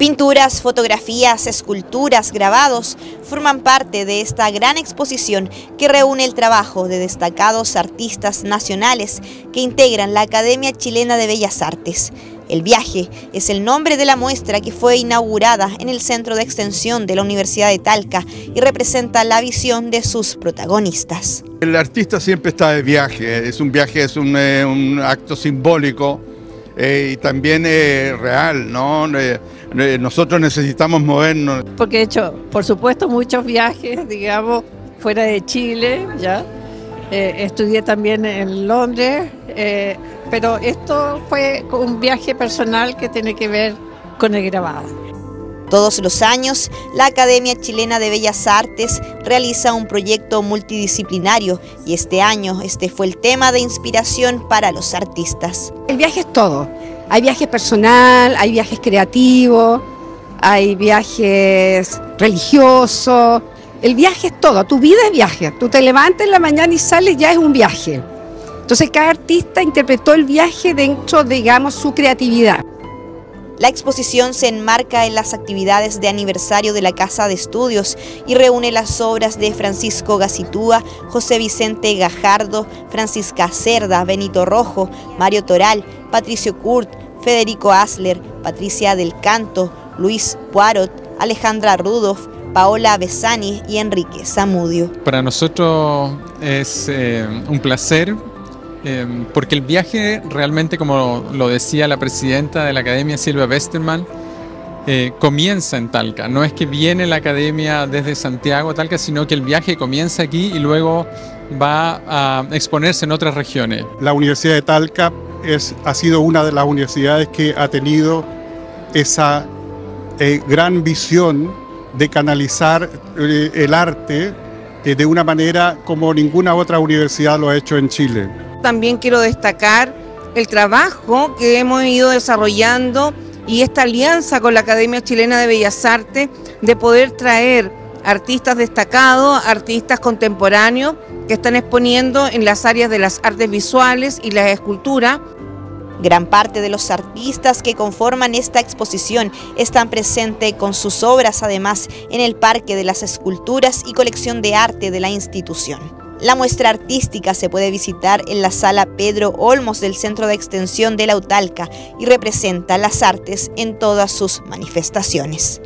Pinturas, fotografías, esculturas, grabados forman parte de esta gran exposición que reúne el trabajo de destacados artistas nacionales que integran la Academia Chilena de Bellas Artes. El viaje es el nombre de la muestra que fue inaugurada en el Centro de Extensión de la Universidad de Talca y representa la visión de sus protagonistas. El artista siempre está de viaje, es un acto simbólico y también real, ¿no? Nosotros necesitamos movernos. Porque he hecho, por supuesto, muchos viajes, digamos, fuera de Chile, ¿ya? Estudié también en Londres, pero esto fue un viaje personal que tiene que ver con el grabado. Todos los años, la Academia Chilena de Bellas Artes realiza un proyecto multidisciplinario y este año este fue el tema de inspiración para los artistas. El viaje es todo. Hay viajes personal, hay viajes creativos, hay viajes religiosos. El viaje es todo, tu vida es viaje, tú te levantas en la mañana y sales, ya es un viaje. Entonces cada artista interpretó el viaje dentro, digamos, su creatividad. La exposición se enmarca en las actividades de aniversario de la Casa de Estudios y reúne las obras de Francisco Gacitúa, José Vicente Gajardo, Francisca Cerda, Benito Rojo, Mario Toral, Patricio Kurt, Federico Asler, Patricia del Canto, Luis Puarot, Alejandra Rudolf, Paola Besani y Enrique Zamudio. Para nosotros es un placer porque el viaje realmente, como lo decía la presidenta de la Academia, Silvia Westermann, comienza en Talca. No es que viene la Academia desde Santiago a Talca, sino que el viaje comienza aquí y luego va a exponerse en otras regiones. La Universidad de Talca ha sido una de las universidades que ha tenido esa gran visión de canalizar el arte de una manera como ninguna otra universidad lo ha hecho en Chile. También quiero destacar el trabajo que hemos ido desarrollando y esta alianza con la Academia Chilena de Bellas Artes de poder traer artistas destacados, artistas contemporáneos que están exponiendo en las áreas de las artes visuales y la escultura. Gran parte de los artistas que conforman esta exposición están presentes con sus obras, además, en el Parque de las Esculturas y colección de arte de la institución. La muestra artística se puede visitar en la Sala Pedro Olmos del Centro de Extensión de la UTalca y representa las artes en todas sus manifestaciones.